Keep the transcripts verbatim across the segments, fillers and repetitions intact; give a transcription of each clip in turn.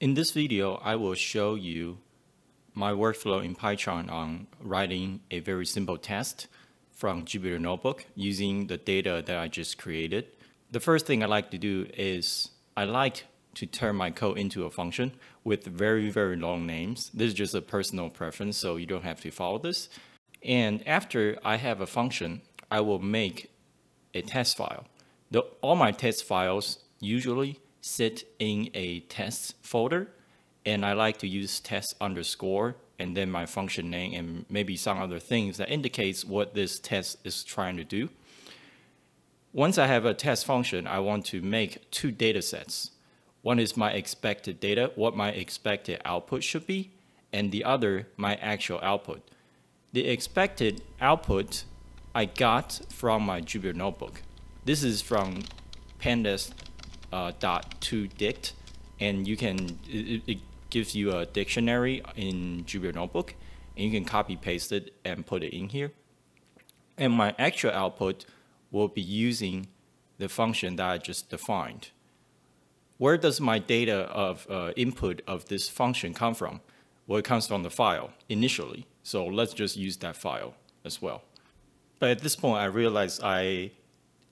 In this video, I will show you my workflow in PyCharm on writing a very simple test from Jupyter Notebook using the data that I just created. The first thing I like to do is I like to turn my code into a function with very, very long names. This is just a personal preference, so you don't have to follow this. And after I have a function, I will make a test file. The, all my test files usually sit in a test folder, and I like to use test underscore and then my function name and maybe some other things that indicates what this test is trying to do. Once I have a test function, I want to make two data sets. One is my expected data, what my expected output should be, and the other, my actual output. The expected output I got from my Jupyter Notebook. This is from pandas Uh, dot to dict, and you can it, it gives you a dictionary in Jupyter Notebook, and you can copy paste it and put it in here. And my actual output will be using the function that I just defined. Where does my data of uh, input of this function come from? Well, it comes from the file initially, so let's just use that file as well. But at this point, I realized I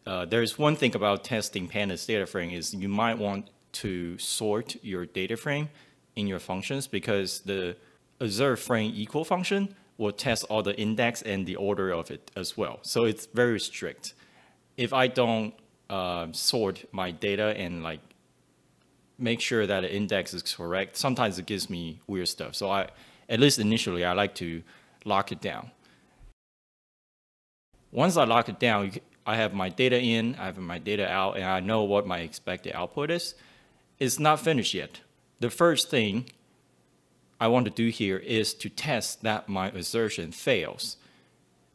Uh, there's one thing about testing pandas data frame is you might want to sort your data frame in your functions, because the observe frame equal function will test all the index and the order of it as well. So it's very strict. If I don't uh, sort my data and like make sure that the index is correct, sometimes it gives me weird stuff. So I, at least initially, I like to lock it down. Once I lock it down, you can, I have my data in, I have my data out, and I know what my expected output is. It's not finished yet. The first thing I want to do here is to test that my assertion fails.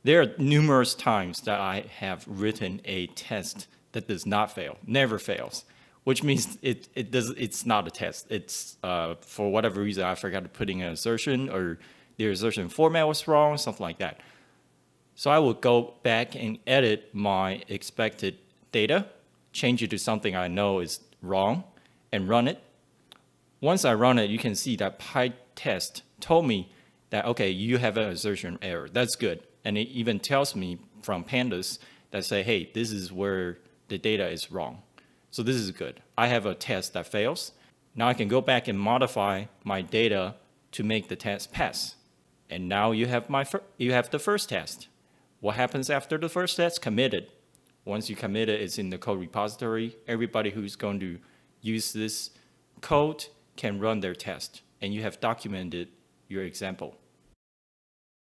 There are numerous times that I have written a test that does not fail, never fails, which means it, it does, it's not a test. It's uh, for whatever reason, I forgot to put in an assertion, or the assertion format was wrong, something like that. So I will go back and edit my expected data, change it to something I know is wrong, and run it. Once I run it, you can see that pytest told me that, okay, you have an assertion error. That's good. And it even tells me from pandas that say, hey, this is where the data is wrong. So this is good. I have a test that fails. Now I can go back and modify my data to make the test pass. And now you have, my fir- you have the first test. What happens after the first test? Committed. Once you commit it, it's in the code repository. Everybody who's going to use this code can run their test, and you have documented your example.